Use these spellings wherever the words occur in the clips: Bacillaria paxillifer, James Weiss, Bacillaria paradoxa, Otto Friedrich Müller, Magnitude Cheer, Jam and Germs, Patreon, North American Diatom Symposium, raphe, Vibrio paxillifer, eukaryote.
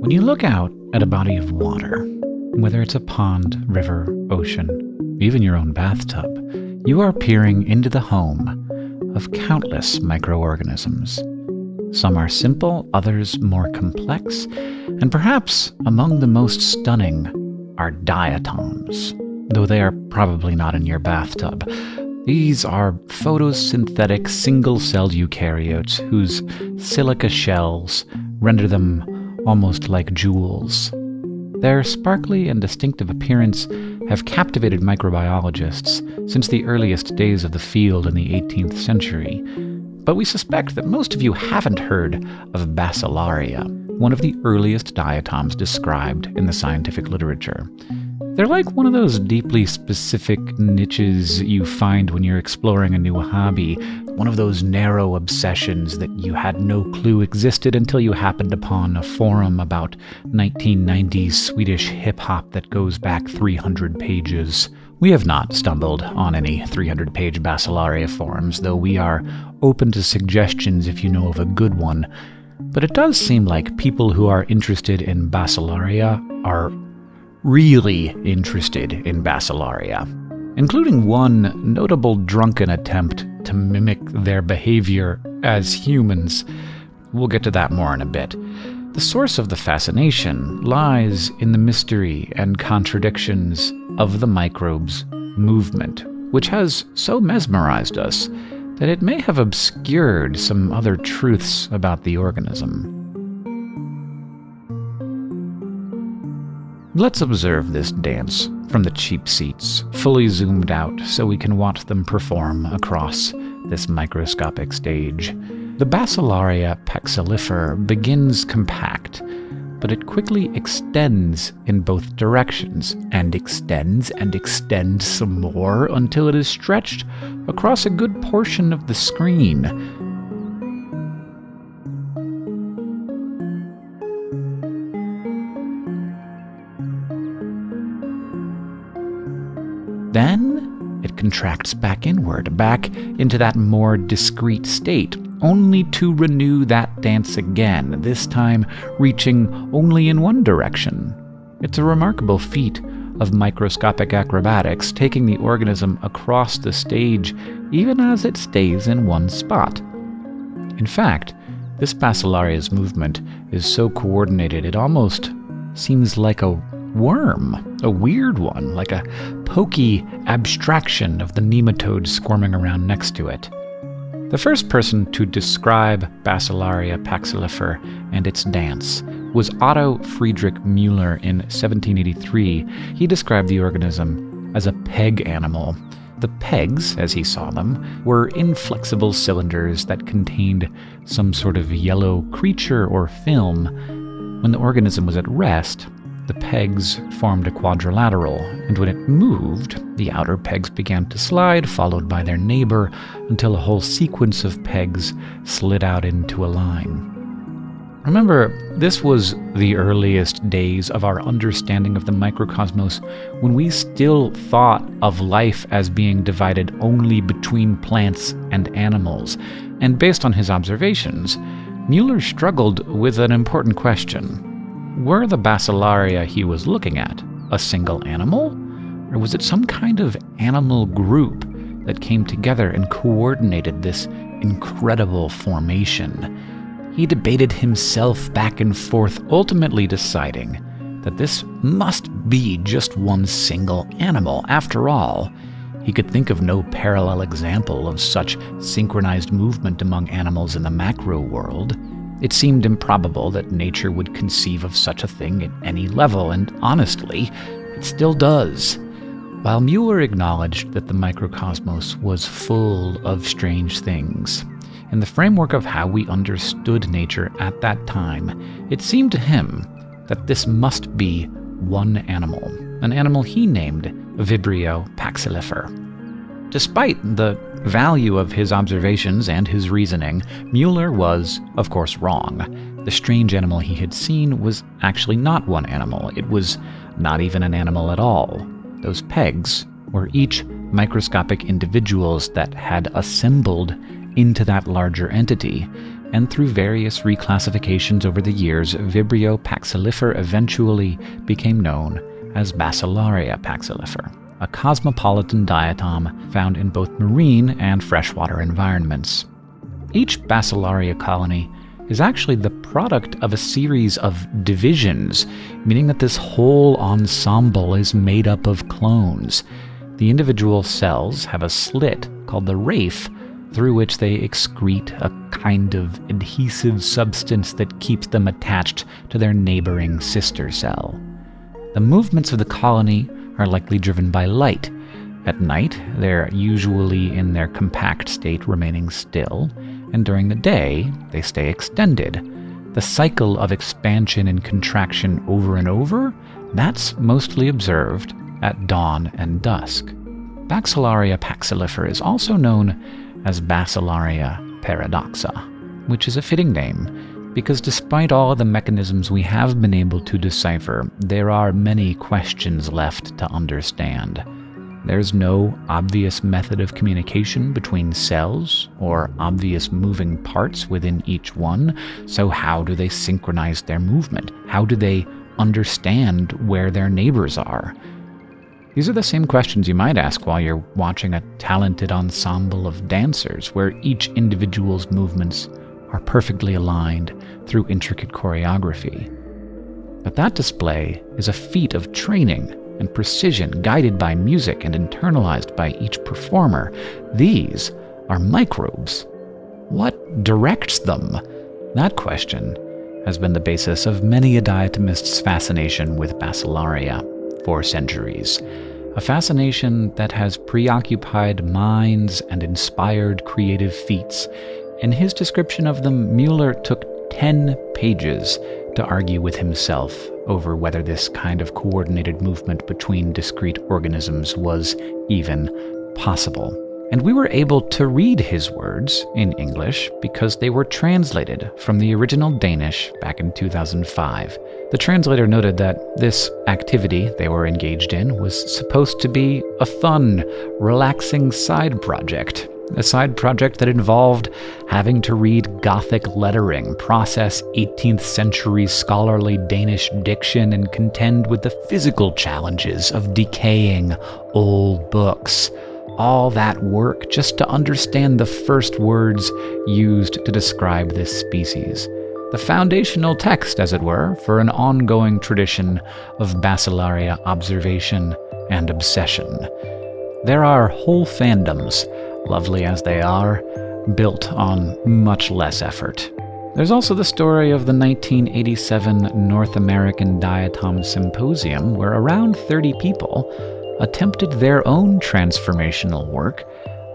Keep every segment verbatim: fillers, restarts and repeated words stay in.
When you look out at a body of water, whether it's a pond, river, ocean, even your own bathtub, you are peering into the home of countless microorganisms. Some are simple, others more complex, and perhaps among the most stunning are diatoms, though they are probably not in your bathtub. These are photosynthetic single-celled eukaryotes whose silica shells render them almost like jewels. Their sparkly and distinctive appearance have captivated microbiologists since the earliest days of the field in the eighteenth century, but we suspect that most of you haven't heard of Bacillaria, one of the earliest diatoms described in the scientific literature. They're like one of those deeply specific niches you find when you're exploring a new hobby, one of those narrow obsessions that you had no clue existed until you happened upon a forum about nineteen nineties Swedish hip-hop that goes back three hundred pages. We have not stumbled on any three hundred page Bacillaria forums, though we are open to suggestions if you know of a good one. But it does seem like people who are interested in Bacillaria are really interested in Bacillaria, including one notable drunken attempt to mimic their behavior as humans. We'll get to that more in a bit. The source of the fascination lies in the mystery and contradictions of the microbes' movement, which has so mesmerized us that it may have obscured some other truths about the organism. Let's observe this dance from the cheap seats, fully zoomed out so we can watch them perform across this microscopic stage. The Bacillaria paxillifer begins compact, but it quickly extends in both directions, and extends and extends some more until it is stretched across a good portion of the screen. Then it contracts back inward, back into that more discrete state, only to renew that dance again, this time reaching only in one direction. It's a remarkable feat of microscopic acrobatics, taking the organism across the stage even as it stays in one spot. In fact, this Bacillaria's movement is so coordinated it almost seems like a worm, a weird one, like a pokey abstraction of the nematode squirming around next to it. The first person to describe Bacillaria paxillifer and its dance was Otto Friedrich Müller in seventeen eighty-three. He described the organism as a peg animal. The pegs, as he saw them, were inflexible cylinders that contained some sort of yellow creature or film. When the organism was at rest, the pegs formed a quadrilateral, and when it moved, the outer pegs began to slide, followed by their neighbor, until a whole sequence of pegs slid out into a line. Remember, this was the earliest days of our understanding of the microcosmos, when we still thought of life as being divided only between plants and animals. And based on his observations, Müller struggled with an important question. Were the Bacillaria he was looking at a single animal, or was it some kind of animal group that came together and coordinated this incredible formation? He debated himself back and forth, ultimately deciding that this must be just one single animal. After all, he could think of no parallel example of such synchronized movement among animals in the macro world. It seemed improbable that nature would conceive of such a thing at any level, and honestly, it still does. While Müller acknowledged that the microcosmos was full of strange things, in the framework of how we understood nature at that time, it seemed to him that this must be one animal, an animal he named Vibrio paxillifer. Despite the value of his observations and his reasoning, Müller was, of course, wrong. The strange animal he had seen was actually not one animal. It was not even an animal at all. Those pegs were each microscopic individuals that had assembled into that larger entity, and through various reclassifications over the years, Vibrio paxillifer eventually became known as Bacillaria paxillifer, a cosmopolitan diatom found in both marine and freshwater environments. Each Bacillaria colony is actually the product of a series of divisions, meaning that this whole ensemble is made up of clones. The individual cells have a slit called the raphe, through which they excrete a kind of adhesive substance that keeps them attached to their neighboring sister cell. The movements of the colony are likely driven by light. At night, they're usually in their compact state, remaining still, and during the day, they stay extended. The cycle of expansion and contraction over and over, that's mostly observed at dawn and dusk. Bacillaria paxillifer is also known as Bacillaria paradoxa, which is a fitting name because despite all the mechanisms we have been able to decipher, there are many questions left to understand. There's no obvious method of communication between cells or obvious moving parts within each one, so how do they synchronize their movement? How do they understand where their neighbors are? These are the same questions you might ask while you're watching a talented ensemble of dancers, where each individual's movements are perfectly aligned through intricate choreography. But that display is a feat of training and precision, guided by music and internalized by each performer. These are microbes. What directs them? That question has been the basis of many a diatomist's fascination with Bacillaria for centuries, a fascination that has preoccupied minds and inspired creative feats. In his description of them, Müller took ten pages to argue with himself over whether this kind of coordinated movement between discrete organisms was even possible. And we were able to read his words in English because they were translated from the original Danish back in two thousand five. The translator noted that this activity they were engaged in was supposed to be a fun, relaxing side project. A side project that involved having to read Gothic lettering, process eighteenth century scholarly Danish diction, and contend with the physical challenges of decaying old books. All that work just to understand the first words used to describe this species. The foundational text, as it were, for an ongoing tradition of Bacillaria observation and obsession. There are whole fandoms, lovely as they are, built on much less effort. There's also the story of the nineteen eighty-seven North American Diatom Symposium, where around thirty people attempted their own transformational work,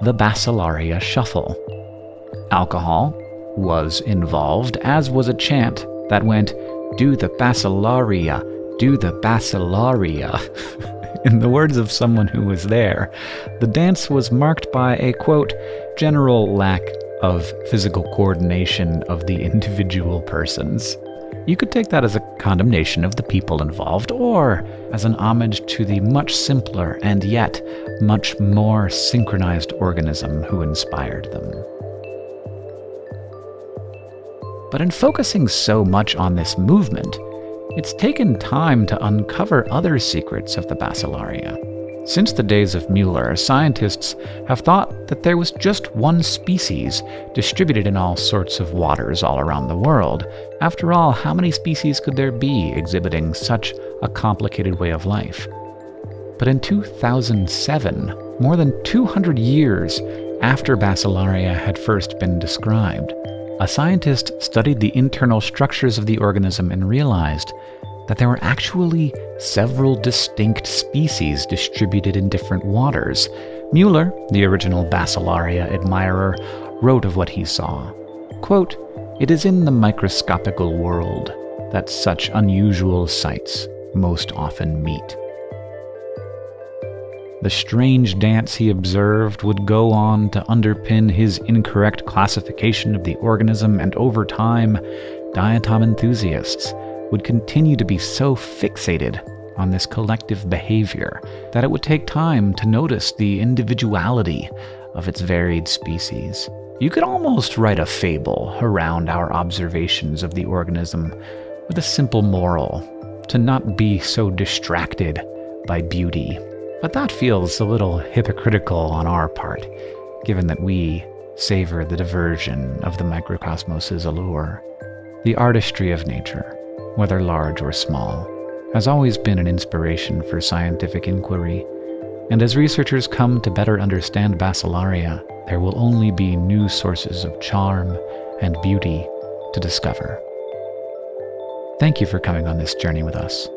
the Bacillaria Shuffle. Alcohol was involved, as was a chant that went, "Do the Bacillaria, do the Bacillaria." In the words of someone who was there, the dance was marked by a, quote, general lack of physical coordination of the individual persons. You could take that as a condemnation of the people involved, or as an homage to the much simpler and yet much more synchronized organism who inspired them. But in focusing so much on this movement, it's taken time to uncover other secrets of the Bacillaria. Since the days of Müller, scientists have thought that there was just one species distributed in all sorts of waters all around the world. After all, how many species could there be exhibiting such a complicated way of life? But in two thousand seven, more than two hundred years after Bacillaria had first been described, a scientist studied the internal structures of the organism and realized that there were actually several distinct species distributed in different waters. Müller, the original Bacillaria admirer, wrote of what he saw. Quote, "It is in the microscopical world that such unusual sights most often meet." The strange dance he observed would go on to underpin his incorrect classification of the organism, and over time, diatom enthusiasts would continue to be so fixated on this collective behavior that it would take time to notice the individuality of its varied species. You could almost write a fable around our observations of the organism with a simple moral, to not be so distracted by beauty. But that feels a little hypocritical on our part, given that we savor the diversion of the microcosmos's allure. The artistry of nature, whether large or small, has always been an inspiration for scientific inquiry, and as researchers come to better understand Bacillaria, there will only be new sources of charm and beauty to discover. Thank you for coming on this journey with us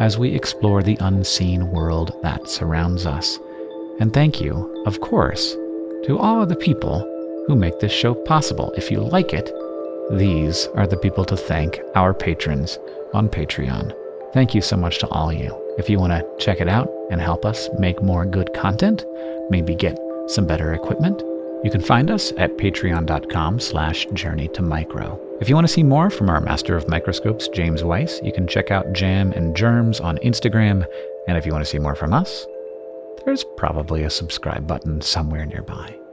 as we explore the unseen world that surrounds us. And thank you, of course, to all of the people who make this show possible. If you like it, these are the people to thank, our patrons on Patreon. Thank you so much to all of you. If you want to check it out and help us make more good content, maybe get some better equipment, you can find us at patreon.com slash journey to micro. If you want to see more from our master of microscopes, James Weiss, you can check out Jam and Germs on Instagram. And if you want to see more from us, there's probably a subscribe button somewhere nearby.